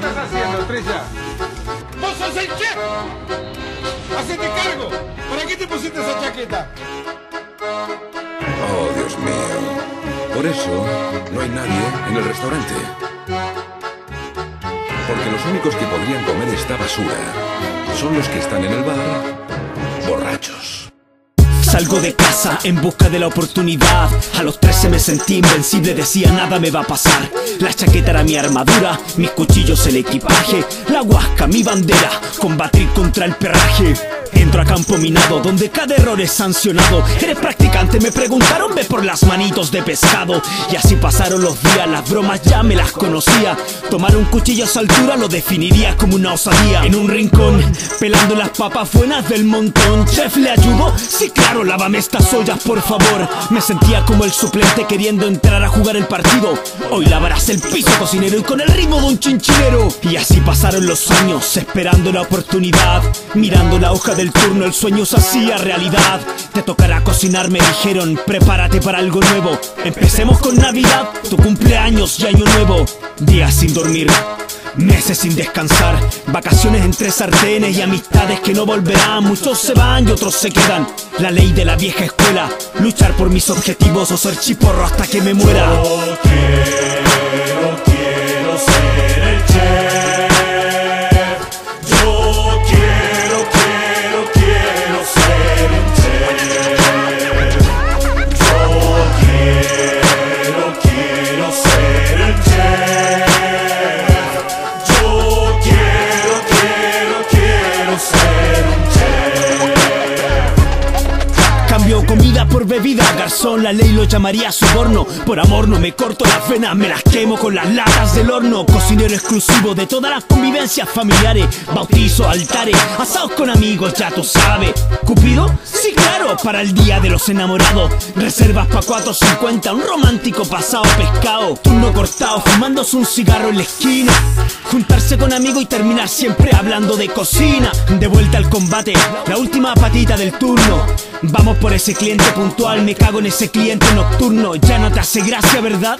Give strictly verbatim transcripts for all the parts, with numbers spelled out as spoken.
estás haciendo, Estrella? ¡Vos sos el chef! ¡Hacete cargo! ¿Para qué te pusiste esa chaqueta? Oh, Dios mío. Por eso no hay nadie en el restaurante. Porque los únicos que podrían comer esta basura son los que están en el bar borrachos. Salgo de casa en busca de la oportunidad. A los trece me sentí invencible, decía nada me va a pasar. La chaqueta era mi armadura, mis cuchillos el equipaje, la huasca mi bandera, combatir contra el perraje. Entro a campo minado, donde cada error es sancionado. ¿Eres practicante? Me preguntaron, ve por las manitos de pescado. Y así pasaron los días, las bromas ya me las conocía. Tomar un cuchillo a su altura lo definiría como una osadía. En un rincón, pelando las papas buenas del montón. ¿Chef, le ayudó? Sí, claro, lávame estas ollas, por favor. Me sentía como el suplente queriendo entrar a jugar el partido. Hoy lavarás el piso, cocinero, y con el ritmo de un chinchero. Y así pasaron los años, esperando la oportunidad, mirando la hoja de del turno, el sueño se hacía realidad. Te tocará cocinar, me dijeron, prepárate para algo nuevo. Empecemos con Navidad, tu cumpleaños y Año Nuevo. Días sin dormir, meses sin descansar, vacaciones entre sartenes y amistades que no volverán. Muchos se van y otros se quedan. La ley de la vieja escuela, luchar por mis objetivos o ser chiporro hasta que me muera. Yo quiero, quiero ser el chef. Comida por bebida, garzón, la ley lo llamaría soborno. Por amor no me corto las venas, me las quemo con las latas del horno. Cocinero exclusivo de todas las convivencias familiares, bautizos, altares, asados con amigos, ya tú sabes. ¿Cupido? Sí, claro, para el día de los enamorados. Reservas pa' cuatro cincuenta, un romántico pasado pescado. Turno cortado, fumándose un cigarro en la esquina. Juntarse con amigos y terminar siempre hablando de cocina. De vuelta al combate, la última patita del turno. Vamos por ese cliente puntual, me cago en ese cliente nocturno. Ya no te hace gracia, ¿verdad?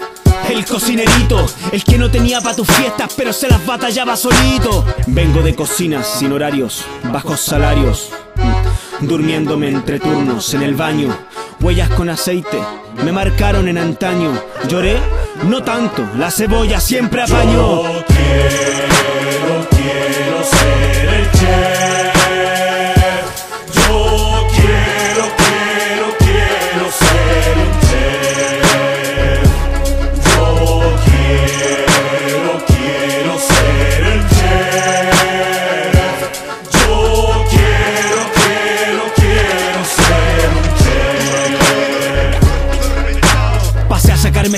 El cocinerito, el que no tenía pa' tus fiestas, pero se las batallaba solito. Vengo de cocinas sin horarios, bajos salarios, durmiéndome entre turnos en el baño. Huellas con aceite me marcaron en antaño. Lloré, no tanto, la cebolla siempre apañó. Yo quiero, quiero ser el chef.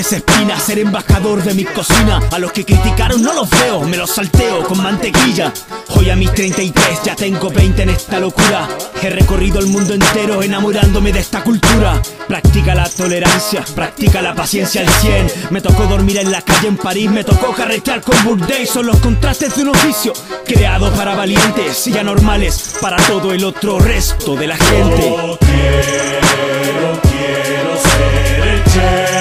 Esa espina, ser embajador de mi cocina. A los que criticaron no los veo, me los salteo con mantequilla. Hoy a mis treinta y tres ya tengo veinte en esta locura. He recorrido el mundo entero enamorándome de esta cultura. Practica la tolerancia, practica la paciencia al cien. Me tocó dormir en la calle en París, me tocó carretear con Bourdain. Son los contrastes de un oficio creado para valientes y anormales, para todo el otro resto de la gente. Yo quiero, quiero ser el chef.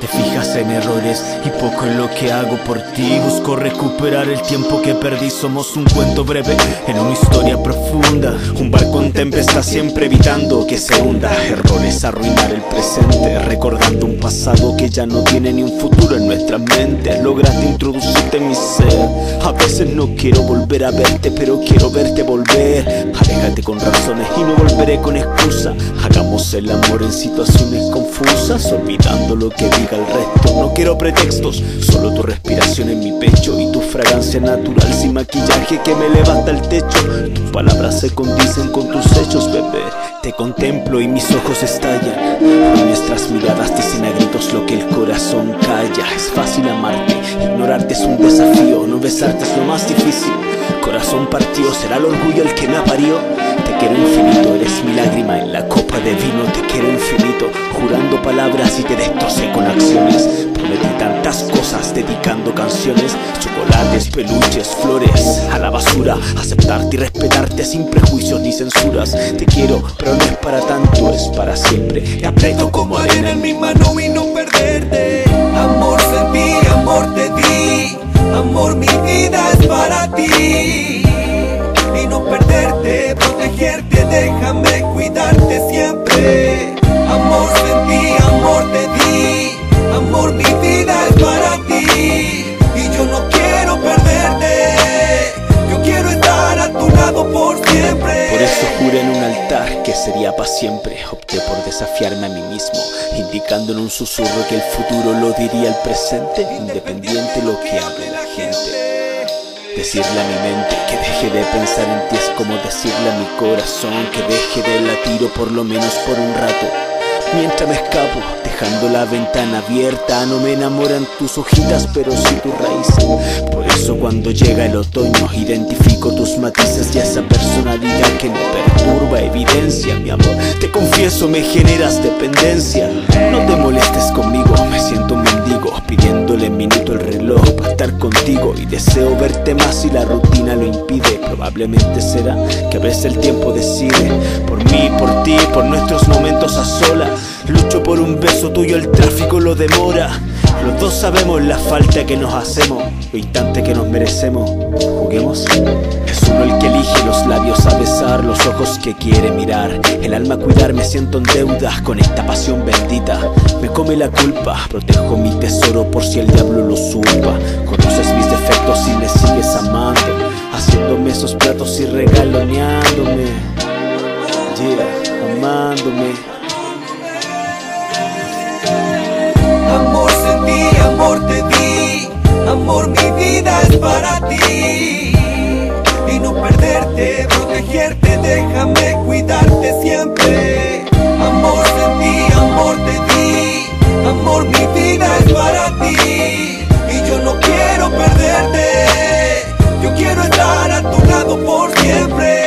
Te fijas en errores y poco en lo que hago por ti. Busco recuperar el tiempo que perdí. Somos un cuento breve en una historia profunda. Un barco en tempestad siempre evitando que se hunda. Errores arruinar el presente, recordando un pasado que ya no tiene ni un futuro en nuestra mente. Lograste introducirte en mi ser, a veces veces no quiero volver a verte, pero quiero verte volver. Aléjate con razones y no volveré con excusa. Hagamos el amor en situaciones confusas, olvidando lo que diga el resto. No quiero pretextos, solo tu respiración en mi pecho y tu fragancia natural sin maquillaje que me eleva hasta el techo. Tus palabras se condicen con tus hechos, bebé. Te contemplo y mis ojos estallan, y nuestras miradas dicen a gritos lo que el corazón calla. Es fácil amarte, ignorarte es un desafío, no besarte es lo más difícil. Corazón partido, será el orgullo el que me aparió. Te quiero infinito, eres mi lágrima en la copa de vino. Te quiero infinito, jurando palabras y te destrocé con acciones. Prometí tantas cosas, dedicando canciones, chocolates, peluches, flores, a la basura. Aceptarte y respetarte sin prejuicios ni censuras. Te quiero, pero no es para tanto, es para siempre. Te aprieto como arena en mi mano y no perderte. Amor de mí, amor de ti, amor, mi vida es para ti. Y no perderte, protegerte, déjame cuidarte siempre. Amor de ti, amor de ti, amor, mi vida es para ti. Y yo no quiero perderte, yo quiero estar a tu lado por siempre. Por eso juré en un altar que sería para siempre. Opté por desafiarme a mí mismo, indicando en un susurro que el futuro lo diría el presente, independiente lo que hable la gente. Decirle a mi mente que deje de pensar en ti es como decirle a mi corazón que deje de latir, o por lo menos por un rato. Mientras me escapo, dejando la ventana abierta, no me enamoran tus hojitas, pero sí tu raíz. Por eso cuando llega el otoño, identifico tus matices y esa personalidad que me perturba, evidencia, mi amor. Te confieso, me generas dependencia. No te molestes conmigo, me siento un mendigo, pidiéndole minuto al reloj para estar contigo. Y deseo verte más si la rutina lo impide. Probablemente será que a veces el tiempo decide. Por mí, por ti, por nuestros momentos a solas. Lucho por un beso tuyo, el tráfico lo demora. Los dos sabemos la falta que nos hacemos, lo instante que nos merecemos. Juguemos. Es uno el que elige los labios a besar, los ojos que quiere mirar, el alma a cuidar. Me siento en deudas con esta pasión bendita, me come la culpa. Protejo mi tesoro por si el diablo lo usurpa. Conoces mis defectos y me sigues amando, haciéndome esos platos y regaloneándome. Yeah, amándome. Amor de ti, amor de ti, amor, mi vida es para ti. Y no perderte, protegerte, déjame cuidarte siempre. Amor de ti, amor de ti, amor, mi vida es para ti. Y yo no quiero perderte, yo quiero estar a tu lado por siempre.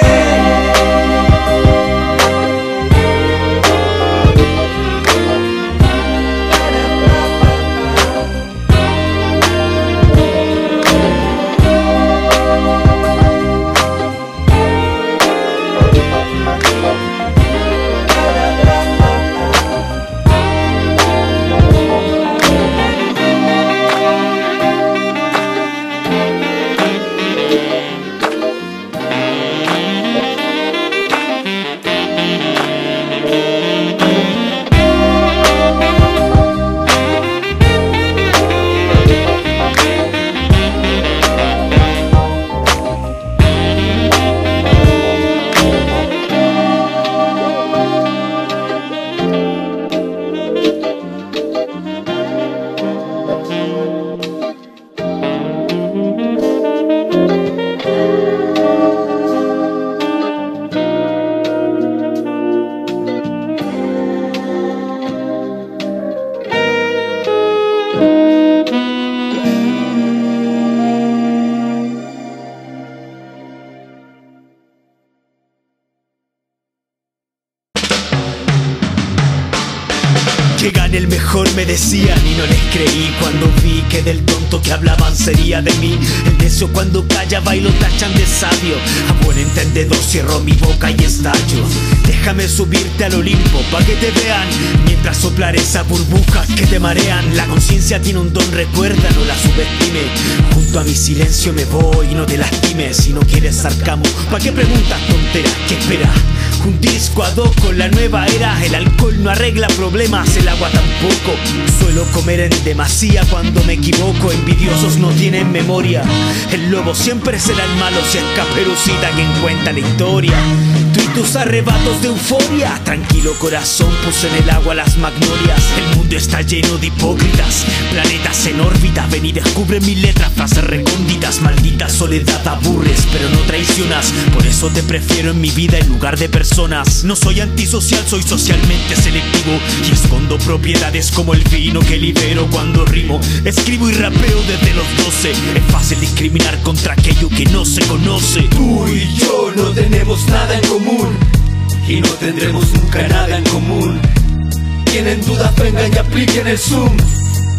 Me decían y no les creí cuando vi que del tonto que hablaban sería de mí. El necio cuando calla va y lo tachan de sabio. A buen entendedor cierro mi boca y estallo. Déjame subirte al Olimpo pa' que te vean, mientras soplar esas burbujas que te marean. La conciencia tiene un don, recuerda, no la subestime. Junto a mi silencio me voy, no te lastimes. Si no quieres sarcamo, ¿pa' qué preguntas tonteras? ¿Qué esperas? Parezco un disco ad hoc con la nueva era. El alcohol no arregla problemas, el agua tampoco. Suelo comer en demasía cuando me equivoco. Envidiosos no tienen memoria. El lobo siempre será el malo si es Caperucita quien cuenta la historia. Tú y tus arrebatos de euforia. Tranquilo corazón, puse en el agua las magnolias. El mundo está lleno de hipócritas, planetas en órbita. Ven y descubre mis letras, frases recónditas. Maldita soledad, aburres pero no traicionas. Por eso te prefiero en mi vida en lugar de personas. No soy antisocial, soy socialmente selectivo. Y escondo propiedades como el vino que libero cuando rimo. Escribo y rapeo desde los doce. Es fácil discriminar contra aquello que no se conoce. Tú y yo no tenemos nada en común, y no tendremos nunca nada en común. Tienen dudas, vengan y apliquen el Zoom.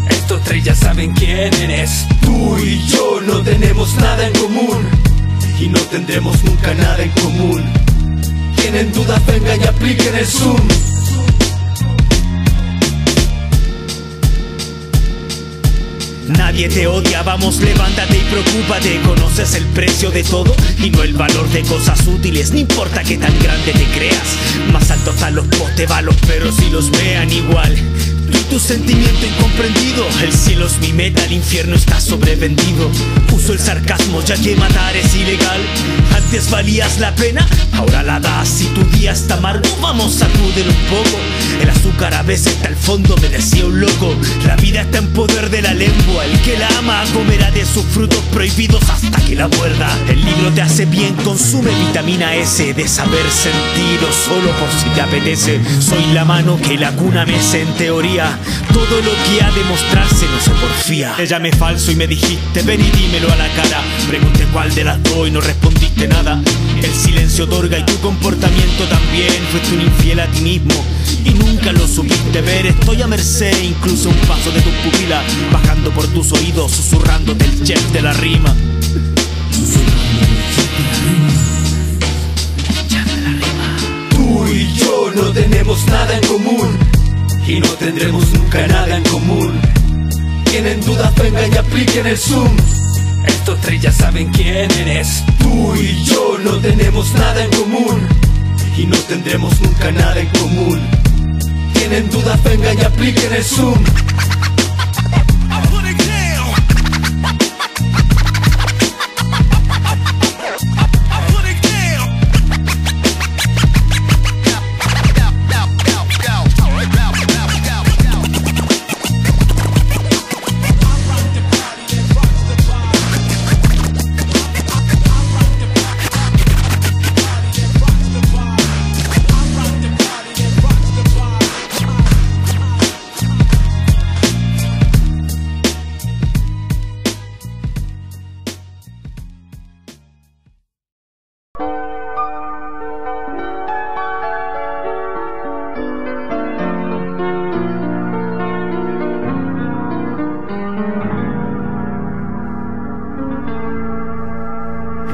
Estos tres ya saben quién eres. Tú y yo no tenemos nada en común, y no tendremos nunca nada en común. Tienen dudas, vengan y apliquen el Zoom. Nadie te odia, vamos, levántate y preocúpate. Conoces el precio de todo y no el valor de cosas útiles. No importa que tan grande te creas, más alto están los postes, va a los perros y los vean igual. Tú y tu sentimiento incomprendido. El cielo es mi meta, el infierno está sobrevendido. Uso el sarcasmo ya que matar es ilegal. Antes valías la pena, ahora la das. Si tu día está amargo, vamos, sacúdelo un poco. El azúcar a veces está al fondo, me decía un loco. La vida está en poder de la lengua. El que la ama comerá de sus frutos prohibidos hasta que la muerda. El libro te hace bien, consume vitamina S. De saber sentido solo por si te apetece. Soy la mano que la cuna mece en teoría. Todo lo que ha de mostrarse no se porfía. Te llamé falso y me dijiste ven y dímelo a la cara. Pregunté cuál de las dos y no respondiste nada. El silencio otorga y tu comportamiento también. Fuiste un infiel a ti mismo y nunca lo supiste ver. Estoy a merced, incluso un paso de tu pupila, bajando por tus oídos, susurrándote el chef de la rima. Tú y yo no tenemos nada en común, y no tendremos nunca nada en común. Tienen dudas, vengan y apliquen el Zoom. Estos tres ya saben quién eres. Tú y yo no tenemos nada en común, y no tendremos nunca nada en común. Tienen dudas, vengan y apliquen el Zoom.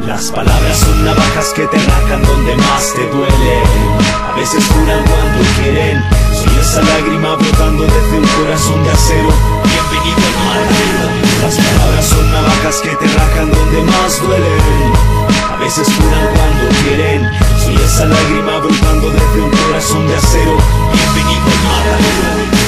Las palabras son navajas que te rajan donde más te duelen. A veces curan cuando quieren. Soy esa lágrima brotando desde un corazón de acero. Bienvenido al matadero. Las palabras son navajas que te rajan donde más duelen. A veces curan cuando quieren. Soy esa lágrima brotando desde un corazón de acero. Bienvenido al matadero.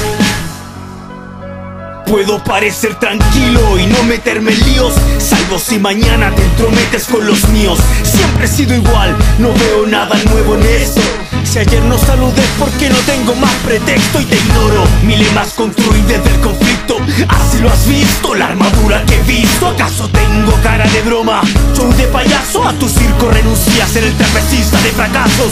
Puedo parecer tranquilo y no meterme en líos, salvo si mañana te entrometes con los míos. Siempre he sido igual, no veo nada nuevo en esto. Si ayer no saludé porque no tengo más pretexto y te ignoro. Mi lema es construir desde el conflicto. Así lo has visto, la armadura que he visto. ¿Acaso tengo cara de broma? Show de payaso, a tu circo renuncias, ser el trapecista de fracasos.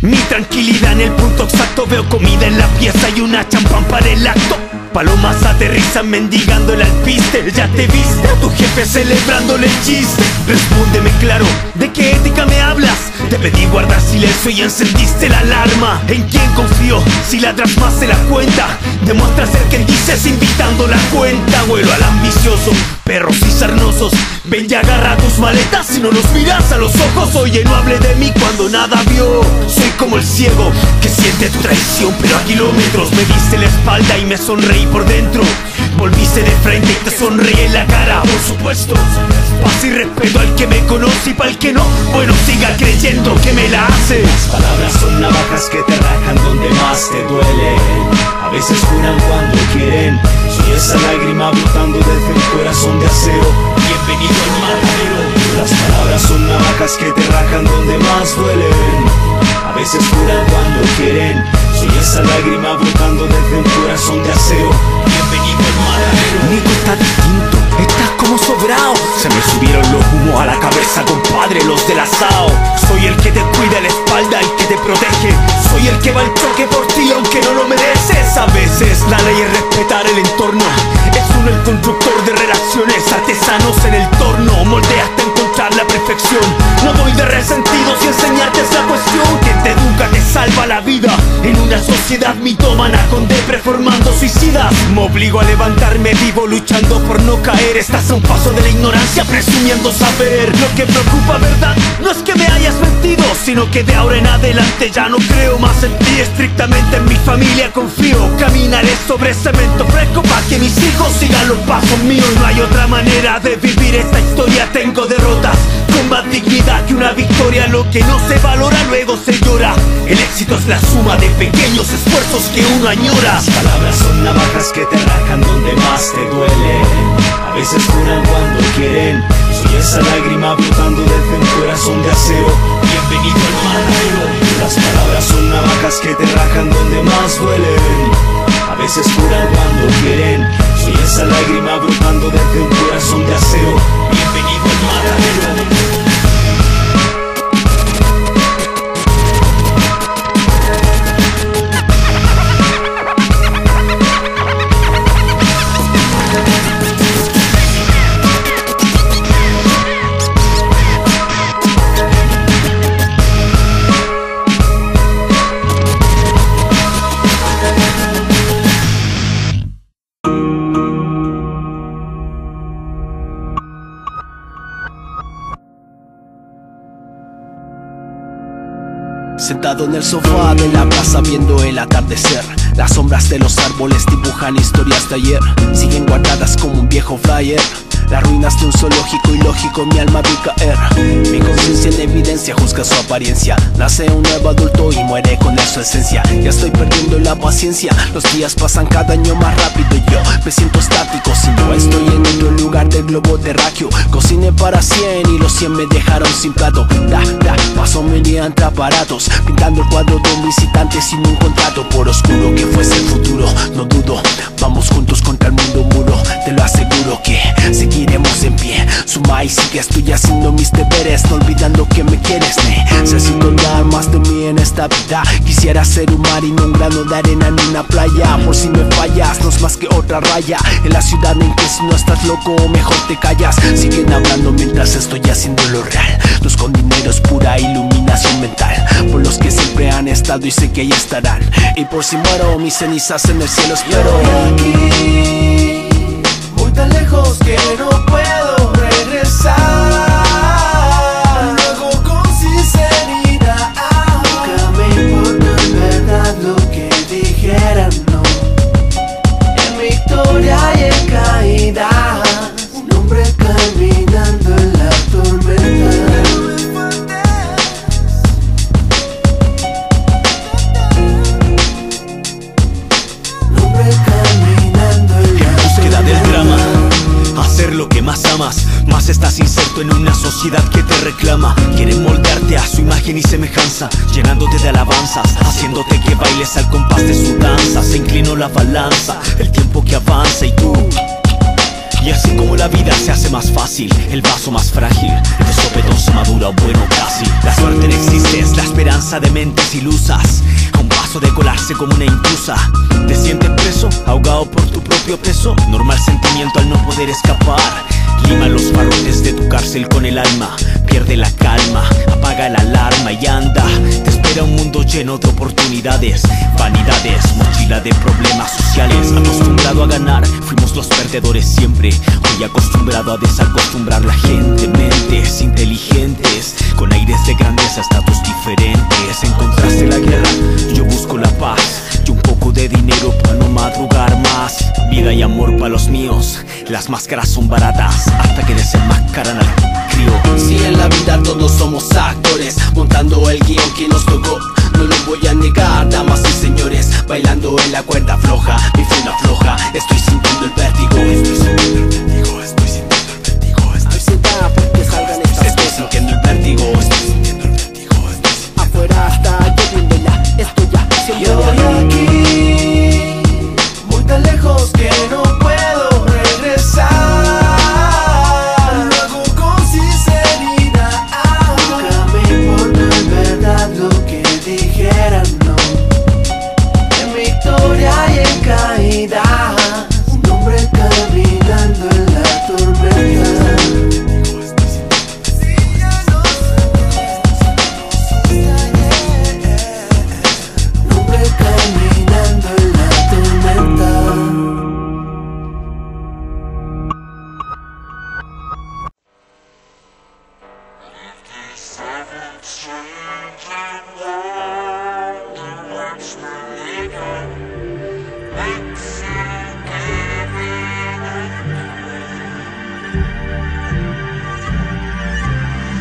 Mi tranquilidad en el punto exacto. Veo comida en la pieza y una champán para el acto. Palomas aterrizan mendigando el alpiste. Ya te viste a tu jefe celebrándole el chiste. Respóndeme claro, ¿de qué ética me hablas? Te pedí guardar silencio y encendiste la alarma. ¿En quién confío? Si ladras más se la cuenta. Demuestra ser quien dices invitando la cuenta. Vuelo al ambicioso, perros y sarnosos. Ven y agarra tus maletas si no los miras a los ojos. Oye, no hable de mí cuando nada vio. Soy como el ciego que siente tu traición, pero a kilómetros me diste la espalda y me sonreí. por dentro. Volviste de frente y te sonreí en la cara, por supuesto. Paz y respeto al que me conoce y pa'l que no, bueno, siga creyendo que me la hace. Las palabras son navajas que te rajan donde más te duele. A veces juran cuando quieren. Soy esa lágrima brotando desde el corazón de acero. Bienvenido al matadero. Las palabras son navajas que te rajan donde más duelen. A veces juran cuando quieren. Soy esa lágrima brotando desde un corazón de acero. Bienvenido al matadero. Nico está distinto, estás como sobrao. Se me subieron los humos a la cabeza, compadre, los del asao. Soy el que te cuida la espalda, el que te protege. Soy el que va al choque por ti aunque no lo mereces. A veces la ley es respetar el entorno. Es uno el constructor de relaciones, artesanos en el torno. Moldea hasta encontrar la perfección. No doy de resentidos y enseñarte es la cuestión. Quien te educa te salva la vida. En una sociedad mitómana con depre formando suicidas. Me obligo a levantarme vivo luchando por no caer. Estás a un paso de la ignorancia presumiendo saber. Lo que preocupa, verdad, no es que me hayas mentido, sino que de ahora en adelante ya no creo más en ti. Estrictamente en mi familia confío. Caminaré sobre cemento fresco para que mis hijos sigan los pasos míos. No hay otra manera de vivir esta historia. Tengo derrotas con más dignidad que una victoria. Lo que no se valora luego se llora. El éxito es la suma de pequeños esfuerzos que uno añora. Las palabras son navajas que te rajan donde más te duelen. A veces juran cuando quieren. Soy esa lágrima brotando desde un corazón de acero. Bienvenido al matadero. Las palabras son navajas que te rajan donde más duelen. A veces juran cuando quieren. Soy esa lágrima brotando desde un corazón de acero. Bienvenido al matadero. Sentado en el sofá de la plaza viendo el atardecer. Las sombras de los árboles dibujan historias de ayer. Siguen guardadas como un viejo flyer. Las ruinas de un zoológico ilógico, mi alma vi caer. Mi conciencia en evidencia juzga su apariencia. Nace un nuevo adulto y muere con su esencia. Ya estoy perdiendo la paciencia. Los días pasan cada año más rápido y yo me siento estático. Si no estoy en otro lugar del globo terráqueo. Cociné para cien y los cien me dejaron sin plato. Da, da, paso me lié entre aparatos. Pintando el cuadro de un visitante sin un contrato. Por oscuro que fuese el futuro, no dudo. Vamos juntos contra el mundo muro. Te lo aseguro que seguimos. Iremos en pie, suma y sigue, estoy haciendo mis deberes, no olvidando que me quieres. Necesito dar más de mí en esta vida. Quisiera ser un marino, un grano de arena en una playa. Por si me fallas, no es más que otra raya. En la ciudad en que si no estás loco, mejor te callas. Siguen hablando mientras estoy haciendo lo real. Los con dinero es pura iluminación mental. Por los que siempre han estado y sé que ahí estarán. Y por si muero, mis cenizas en el cielo espero. Tan lejos que no puedo regresar. Lo hago con sinceridad. Nunca me importa en verdad lo que dijeran, no. En victoria y en caída. Un hombre caminando en la tormenta. Un hombre caminando en la búsqueda del drama. Hacer lo que más amas, más estás inserto en una sociedad que te reclama. Quieren moldearte a su imagen y semejanza, llenándote de alabanzas, haciéndote que bailes al compás de su danza. Se inclinó la balanza, el tiempo que avanza y tú. Y así como la vida se hace más fácil, el vaso más frágil, de sopetón se madura o bueno casi. La suerte no existe, es la esperanza de mentes ilusas, a un paso de colarse como una intrusa. Te sientes preso, ahogado por tu propio peso. Normal sentimiento al no poder escapar. Lima los barrotes de tu cárcel con el alma. Pierde la calma, apaga la alarma y anda. Te espera un mundo lleno de oportunidades, vanidades, mochila de problemas sociales. Acostumbrado a ganar, fuimos los perdedores siempre. Hoy acostumbrado a desacostumbrar la gente. Mentes inteligentes, con aires de grandeza, estatus diferentes. Encontraste la guerra, yo busco la paz. Y un poco de dinero para no madrugar más. Las máscaras son baratas hasta que desenmascaran al crío. Si en la vida todos somos actores, montando el guión que nos tocó, no lo voy a negar, damas y señores, bailando en la cuerda floja, mi freno afloja, estoy sintiendo el vértigo. Estoy sintiendo el vértigo, estoy sintiendo el vértigo, estoy sentada porque salgan estas cosas. Estoy sintiendo el vértigo, estoy sintiendo el vértigo, estoy sintiendo el vértigo. Afuera está lloviendo ya, esto ya siempre voy aquí.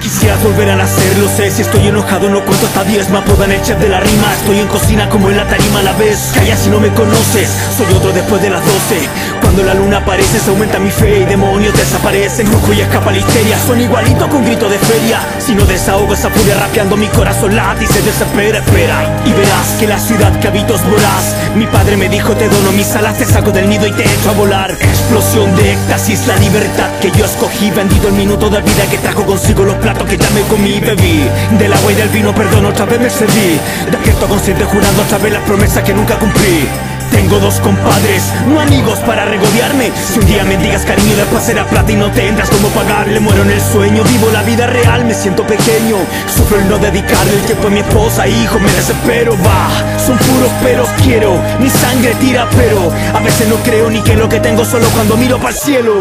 Quisiera volver a nacer, lo sé, si estoy enojado no cuento hasta diez, me apodan el Chef de la Rima. Estoy en cocina como en la tarima a la vez, calla si no me conoces, soy otro después de las doce. Cuando la luna aparece se aumenta mi fe y demonios desaparecen. Rujo y escapa la histeria, son igualito con grito de feria. Si no desahogo esa furia rapeando mi corazón late y se desespera, espera. Y verás que la ciudad que habito es voraz. Mi padre me dijo te dono mis alas, te saco del nido y te echo a volar. Explosión de éxtasis, la libertad que yo escogí, bendito el minuto de vida que trajo consigo los platos que ya me comí, bebí del agua y del vino, perdón, otra vez me serví. De cierto consciente jurando otra vez las promesas que nunca cumplí. Tengo dos compadres, no amigos para regodearme. Si un día me digas cariño, después será plata y no tendrás cómo pagarle. Muero en el sueño, vivo la vida real, me siento pequeño. Sufro el no dedicarle el tiempo a mi esposa, hijo, me desespero. Va, son puros peros, quiero, mi sangre tira pero a veces no creo ni que lo que tengo solo cuando miro para el cielo.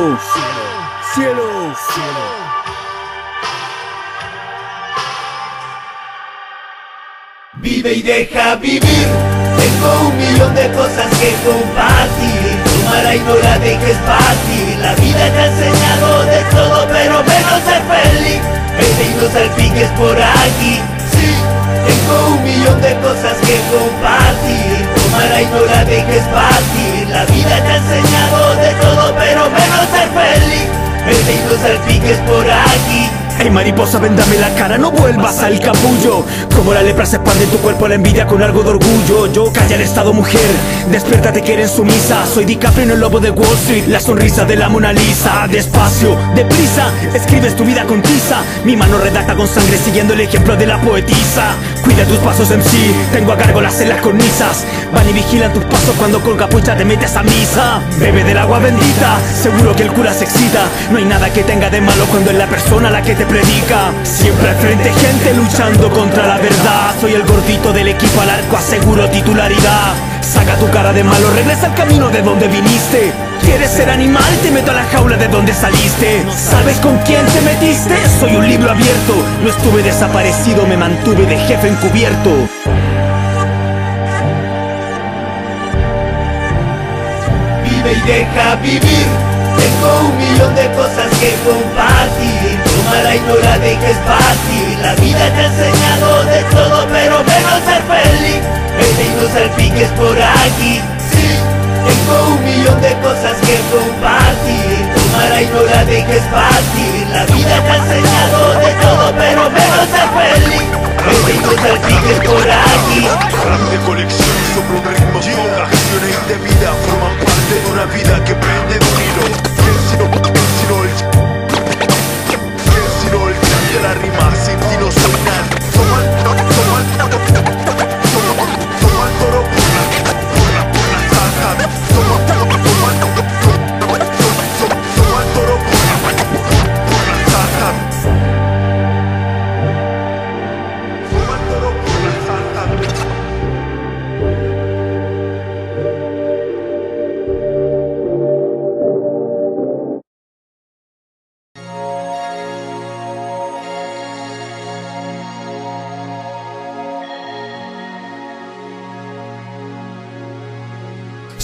Cielo, cielo, cielo. Vive y deja vivir. Tengo un millón de cosas que compartir. Tu mala ignorante que es fácil. La vida te ha enseñado de todo, pero menos ser feliz. Vete y no salpiques por aquí. Sí, tengo un millón de cosas que compartir. Tu mala ignorante que es fácil. La vida te ha enseñado de todo, pero menos ser feliz. Vete y no salpiques por aquí. Hey mariposa, véndame la cara, no vuelvas al capullo. Como la lepra se expande en tu cuerpo la envidia con algo de orgullo. Yo, calla el estado mujer, despiértate que eres sumisa. Soy DiCaprio en el lobo de Wall Street, la sonrisa de la Mona Lisa. Despacio, deprisa, escribes tu vida con tiza. Mi mano redacta con sangre siguiendo el ejemplo de la poetisa. Cuida tus pasos M C, tengo a cargo las celas cornisas. Van y vigilan tus pasos cuando con capucha te metes a misa. Bebe del agua bendita, seguro que el cura se excita. No hay nada que tenga de malo cuando es la persona la que te predica. Siempre al frente gente luchando contra la verdad. Soy el gordito del equipo, al arco aseguro titularidad. Saca tu cara de malo, regresa al camino de donde viniste. ¿Quieres ser animal? Te meto a la jaula de donde saliste. ¿Sabes con quién te metiste? Soy un libro abierto. No estuve desaparecido, me mantuve de jefe encubierto. Vive y deja vivir. Tengo un millón de cosas que compartir. Mala ignorante y que es fácil. La vida te ha enseñado de todo, pero menos ser feliz. Vete y no salpiques por aquí. Sí, tengo un millón de cosas que compartir. Tu mala ignorante y que es fácil. La vida te ha enseñado de todo, pero menos ser feliz. Vete y no salpiques por aquí. Rap de colección, soplo de ritmos con acciones de vida. Forman parte de una vida que prende de un hilo. Si no, si no, la rima sin ti no soy nada. Toma el toro, toma el toro, toma el toro por la, por la saca. Toma el toro, toma el toro, toma el toro por la saca. Toma el toro por la saca.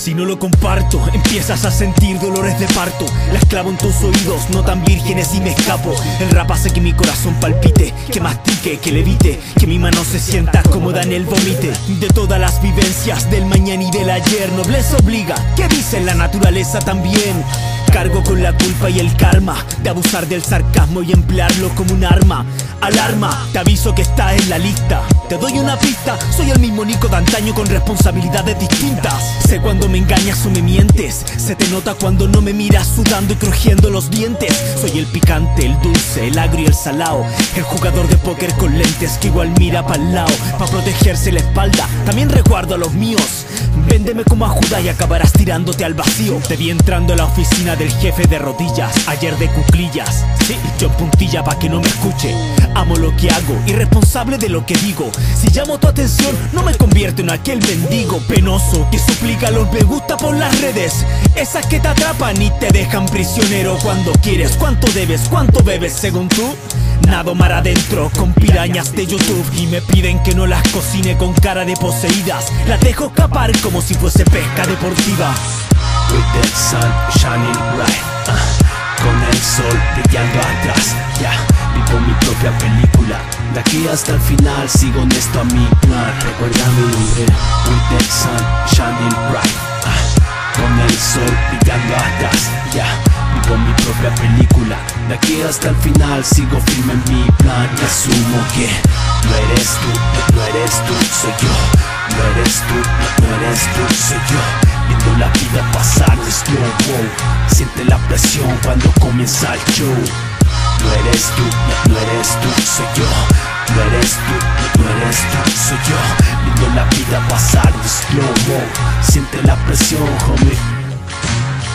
Si no lo comparto, empiezas a sentir dolores de parto. Las clavo en tus oídos, no tan vírgenes, y me escapo. El rap hace que mi corazón palpite, que mastique, que levite, que mi mano se sienta cómoda en el vomite. De todas las vivencias del mañana y del ayer, nobleza obliga, ¿qué dice la naturaleza también? Cargo con la culpa y el karma de abusar del sarcasmo y emplearlo como un arma. Alarma, te aviso que está en la lista. Te doy una pista, soy el mismo Nico de antaño con responsabilidades distintas. Sé cuando me engañas o me mientes, se te nota cuando no me miras sudando y crujiendo los dientes. Soy el picante, el dulce, el agrio y el salao, el jugador de póker con lentes que igual mira pa'l lado. Pa' protegerse la espalda, también resguardo a los míos. Véndeme como a Judas y acabarás tirándote al vacío. Te vi entrando a la oficina del jefe de rodillas, ayer de cuclillas, sí, yo en puntilla pa' que no me escuche. Amo lo que hago, irresponsable de lo que digo. Si llamo tu atención, no me convierto en aquel mendigo penoso que suplica los me gusta por las redes, esas que te atrapan y te dejan prisionero cuando quieres. ¿Cuánto debes? ¿Cuánto bebes? Según tú, nado mar adentro con pirañas de YouTube. Y me piden que no las cocine con cara de poseídas. Las dejo escapar como si fuese pesca deportiva. With the sun shining bright, uh, con el sol brillando atrás, ya, yeah. Vivo mi propia película, de aquí hasta el final sigo honesto a mi plan. Recuerda mi nombre, with the sun shining bright, uh, con el sol brillando atrás, ya, yeah. Vivo mi propia película, de aquí hasta el final sigo firme en mi plan. Y asumo que no eres tú, no eres tú, soy yo. No eres tú, no eres tú, soy yo. Viendo la vida pasar de slow, wow. Siente la presión cuando comienza el show. No eres tú, no eres tú, soy yo. No eres tú, no eres tú, soy yo. Viendo la vida pasar de slow, wow. Siente la presión, homie.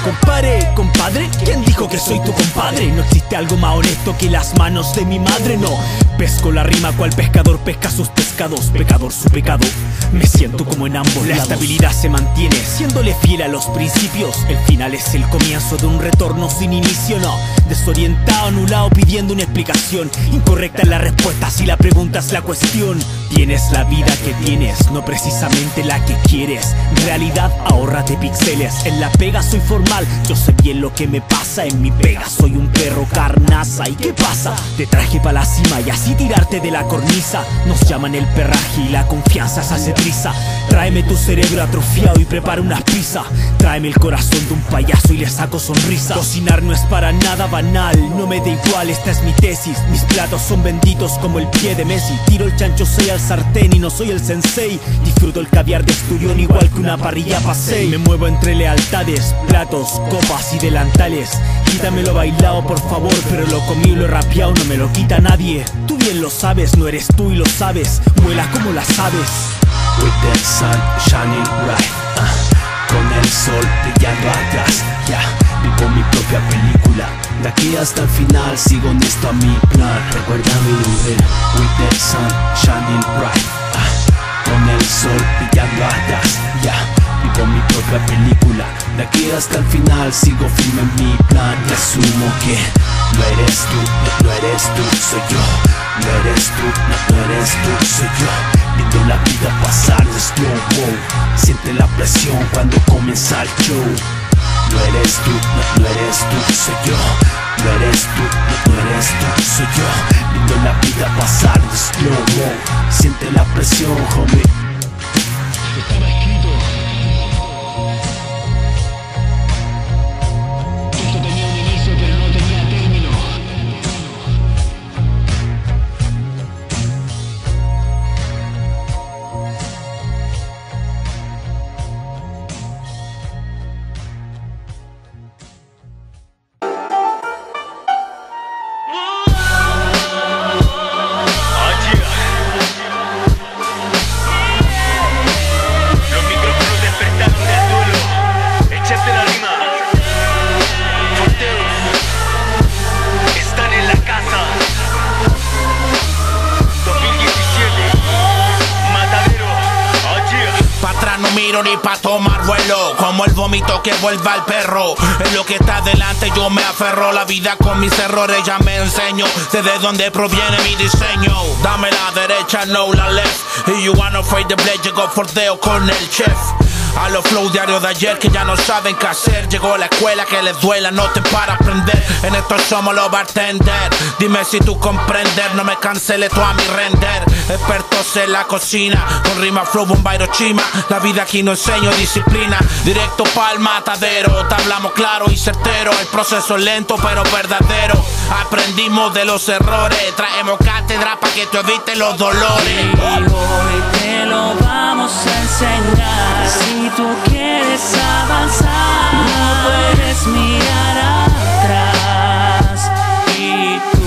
Compare, compadre, ¿quién dijo que soy tu compadre? No existe algo más honesto que las manos de mi madre, no. Pesco la rima cual pescador pesca sus pescados, pecador su pecado. Me siento como en ambos lados. La estabilidad se mantiene, siéndole fiel a los principios. El final es el comienzo de un retorno sin inicio, no. Desorientado, anulado, pidiendo una explicación. Incorrecta es la respuesta si la pregunta es la cuestión. Tienes la vida que tienes, no precisamente la que quieres. Realidad, ahórrate píxeles. En la pega soy formal, yo sé bien lo que me pasa. En mi pega soy un perro carnaza. ¿Y qué pasa? Te traje pa' la cima y así tirarte de la cornisa. Nos llaman el perraje y la confianza se hace triza. Tráeme tu cerebro atrofiado y prepara unas pizzas. Tráeme el corazón de un payaso y le saco sonrisa. Cocinar no es para nada banal, no me da igual, esta es mi tesis. Mis platos son benditos como el pie de Messi. Tiro el chancho sea al sartén y no soy el sensei. Disfruto el caviar de esturión igual que una parrilla pasei. Me muevo entre lealtades, platos, copas y delantales. Quítame lo bailado por favor, pero lo comido y lo rapeado no me lo quita nadie. Tú bien lo sabes, no eres tú y lo sabes. Vuelas como las aves. With the sun shining bright, uh, con el sol brillando atrás, ya, yeah. Vivo mi propia película, de aquí hasta el final sigo honesto a mi plan. Recuerda mi nombre, with the sun shining bright, uh, con el sol brillando atrás, ya, yeah. Vivo mi propia película, de aquí hasta el final sigo firme en mi plan. Y asumo que no eres tú, no eres tú, soy yo. No eres tú, no eres tú, soy yo. Viendo la vida pasar de slow, wow. Siente la presión cuando comienza el show. No eres tú, no, no eres tú, soy yo. No eres tú, no, no eres tú, soy yo. Viendo la vida pasar de slow, wow. Siente la presión, homie. Estaba escrito. Esto tenía un inicio pero no tenía término. Ni pa' tomar vuelo, como el vómito que vuelva al perro. En lo que está delante yo me aferro. La vida con mis errores ya me enseño. Sé de dónde proviene mi diseño. Dame la derecha, no la left. If you wanna fight the blade, you go for Deo con el chef. A los flow diarios de ayer que ya no saben qué hacer. Llegó la escuela que les duela, no te para aprender. En esto somos los bartenders. Dime si tú comprendes, no me canceles tú a mi render. Expertos en la cocina, con rima flow, bombairo, chima. La vida aquí no enseño disciplina. Directo pa'l matadero, te hablamos claro y certero. El proceso es lento pero verdadero. Aprendimos de los errores, traemos cátedra pa' que tú evites los dolores. Y hoy te lo vamos a enseñar. Si tú quieres avanzar, no puedes mirar atrás. Y tú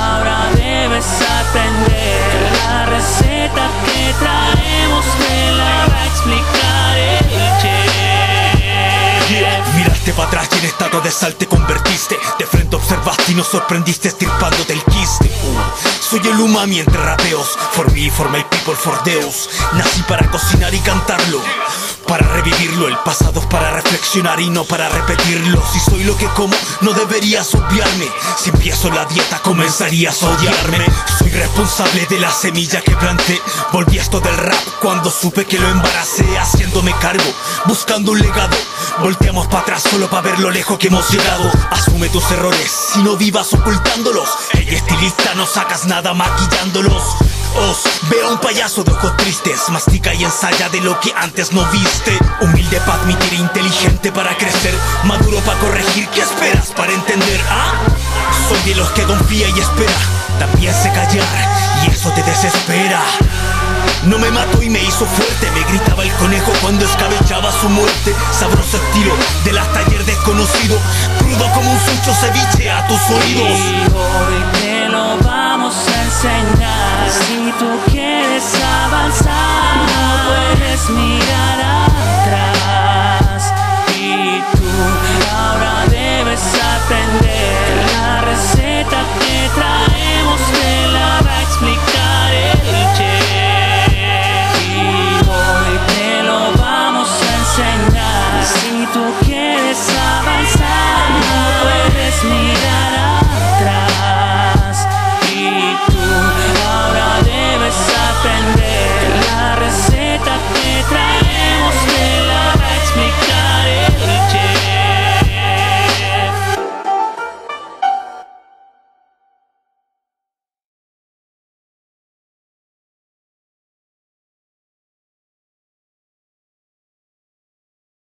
ahora debes aprender la receta que traemos, te la va a explicar el chef. Yeah. Miraste para atrás y en estatua de sal te convertiste. De frente observaste y nos sorprendiste estirpándote el quiste. Soy el umami entre rapeos. For me, for my people, for Deus. Nací para cocinar y cantarlo, para revivirlo. El pasado es para reflexionar y no para repetirlo. Si soy lo que como, no deberías obviarme. Si empiezo la dieta, comenzarías a odiarme. Soy responsable de la semilla que planté. Volví a esto del rap cuando supe que lo embaracé. Haciéndome cargo, buscando un legado. Volteamos para atrás solo para ver lo lejos que hemos llegado. Asume tus errores y no vivas ocultándolos. Ey, estilista, no sacas nada maquillándolos. Os veo un payaso de ojos tristes. Mastica y ensaya de lo que antes no viste. Humilde para admitir, inteligente para crecer, maduro para corregir. ¿Qué esperas para entender? ¿Ah? Soy de los que confía y espera. También sé callar y eso te desespera. No me mató y me hizo fuerte. Me gritaba el conejo cuando escabechaba su muerte. Sabroso estilo de las taller desconocido, crudo como un sucho ceviche a tus oídos.